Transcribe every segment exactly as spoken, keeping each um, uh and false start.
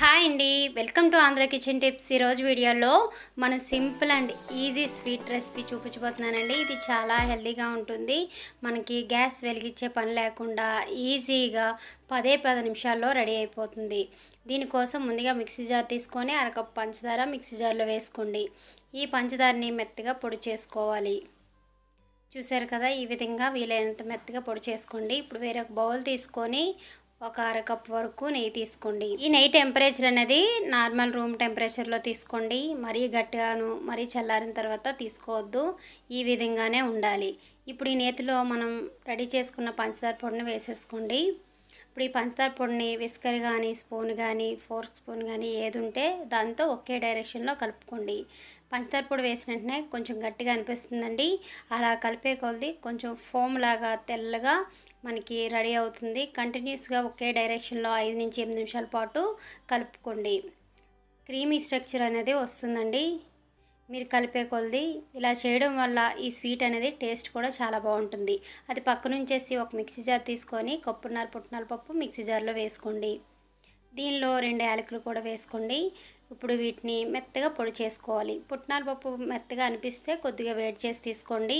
High अंडी welcome to Andhra kitchen tips video मन simple and easy sweet recipe చూపించబోతున్నానండి। ఇది చాలా హెల్తీగా ఉంటుంది, మనకి గ్యాస్ వెలిగించే పని లేకుండా ఈజీగా పదే పది నిమిషాల్లో రెడీ అయిపోతుంది। దీనికోసం ముందుగా మిక్సీ జార్ తీసుకొని అర కప్ పంచదార మిక్సీ జార్లో వేసుకోండి। ఈ పంచదారని మెత్తగా పొడి చేసుకోవాలి। చూశారు కదా, ఈ విధంగా వీలైనంత మెత్తగా పొడి చేసుకోండి। ఇప్పుడు వేరొక బౌల్ తీసుకొని ఒక అర కప్ వరకు నెయ్యి తీసుకోండి। ఈ నెయ్యి టెంపరేచర్ అనేది నార్మల్ రూమ్ టెంపరేచర్లో తీసుకోండి, మరీ గట్టిగాను మరీ చల్లారిన తర్వాత తీసుకోవద్దు, ఈ విధంగానే ఉండాలి। ఇప్పుడు ఈ నేతిలో మనం రెడీ చేసుకున్న పంచదార పొడిని వేసేసుకోండి। ఇప్పుడు ఈ పంచదార పొడిని విస్కర్ కానీ స్పూన్ కానీ ఫోర్క్ స్పూన్ కానీ ఏది ఉంటే దాంతో ఒకే డైరెక్షన్లో కలుపుకోండి। పంచదార పొడి వేసిన వెంటనే కొంచెం గట్టిగా అనిపిస్తుందండి, అలా కలిపే కొలది కొంచెం ఫోమ్ లాగా తెల్లగా మనకి రెడీ అవుతుంది। కంటిన్యూస్గా ఒకే డైరెక్షన్లో ఐదు నుంచి ఎనిమిది నిమిషాల పాటు కలుపుకోండి, క్రీమీ స్ట్రక్చర్ అనేది వస్తుందండి। మీరు కలిపే కొలది ఇలా చేయడం వల్ల ఈ స్వీట్ అనేది టేస్ట్ కూడా చాలా బాగుంటుంది। అది పక్క నుంచేసి ఒక మిక్సీ జార్ తీసుకొని కప్పున్నర పుట్నాల పప్పు మిక్సీ జార్లో వేసుకోండి। దీనిలో రెండు యాలకులు కూడా వేసుకోండి। ఇప్పుడు వీటిని మెత్తగా పొడి చేసుకోవాలి। పుట్నాల పప్పు మెత్తగా అనిపిస్తే కొద్దిగా వేడి చేసి తీసుకోండి,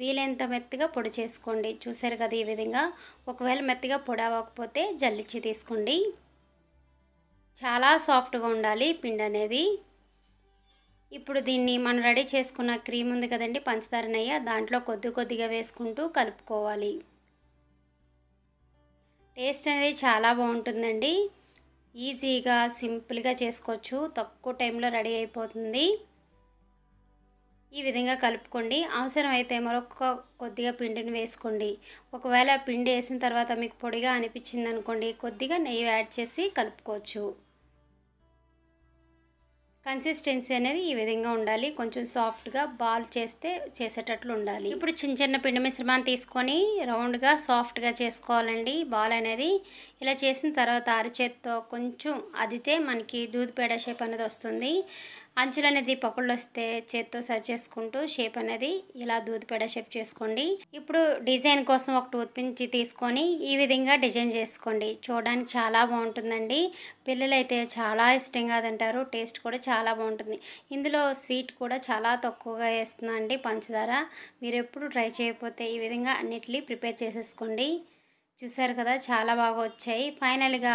వీలైనంత మెత్తగా పొడి చేసుకోండి। చూసారు కదా ఈ విధంగా, ఒకవేళ మెత్తగా పొడి అవ్వకపోతే జల్లిచ్చి తీసుకోండి। చాలా సాఫ్ట్గా ఉండాలి పిండి అనేది। ఇప్పుడు దీన్ని మనం రెడీ చేసుకున్న క్రీమ్ ఉంది కదండి, పంచదార నెయ్యి, దాంట్లో కొద్ది కొద్దిగా వేసుకుంటూ కలుపుకోవాలి। టేస్ట్ అనేది చాలా బాగుంటుందండి, ఈజీగా సింపుల్గా చేసుకోవచ్చు, తక్కువ టైంలో రెడీ అయిపోతుంది। ఈ విధంగా కలుపుకోండి, అవసరమైతే మరొక కొద్దిగా పిండిని వేసుకోండి। ఒకవేళ పిండి వేసిన తర్వాత మీకు పొడిగా అనిపించింది అనుకోండి, కొద్దిగా నెయ్యి యాడ్ చేసి కలుపుకోవచ్చు। కన్సిస్టెన్సీ అనేది ఈ విధంగా ఉండాలి, కొంచెం సాఫ్ట్గా బాల్ చేస్తే చేసేటట్లు ఉండాలి। ఇప్పుడు చిన్న చిన్న పిండి మిశ్రమాన్ని తీసుకొని రౌండ్గా సాఫ్ట్గా చేసుకోవాలండి బాల్ అనేది। ఇలా చేసిన తర్వాత అరచేతితో కొంచెం అదితే మనకి దూద్ పేడ షేప్ అనేది వస్తుంది। అంచులు అనేది పప్పులు వస్తే చేత్తో సరి చేసుకుంటూ షేప్ అనేది ఇలా దూద్ పేడ షేప్ చేసుకోండి। ఇప్పుడు డిజైన్ కోసం ఒక టూత్ పిన్చి తీసుకొని ఈ విధంగా డిజైన్ చేసుకోండి, చూడడానికి చాలా బాగుంటుందండి। పిల్లలైతే చాలా ఇష్టంగా తింటారు, టేస్ట్ కూడా చాలా బాగుంటుంది। ఇందులో స్వీట్ కూడా చాలా తక్కువగా వేస్తుందండి పంచదార। మీరు ఎప్పుడు ట్రై చేయకపోతే ఈ విధంగా అన్నిటినీ ప్రిపేర్ చేసేసుకోండి। చూసారు కదా, చాలా బాగా వచ్చాయి। ఫైనల్గా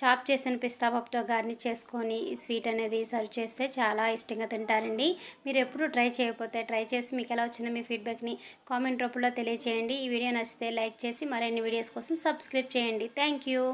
చాప్ చేసిన పిస్తా పప్పుతో గార్నిష్ చేసుకొని ఈ స్వీట్ అనేది సర్వ్ చేస్తే చాలా ఇష్టంగా తింటారండి। మీరు ఎప్పుడు ట్రై చేయకపోతే ట్రై చేసి మీకు ఎలా వచ్చిందో మీ ఫీడ్బ్యాక్ని కామెంట్ రూపంలో తెలియజేయండి। ఈ వీడియో నచ్చితే లైక్ చేసి మరిన్ని వీడియోస్ కోసం సబ్స్క్రైబ్ చేయండి। Thank you.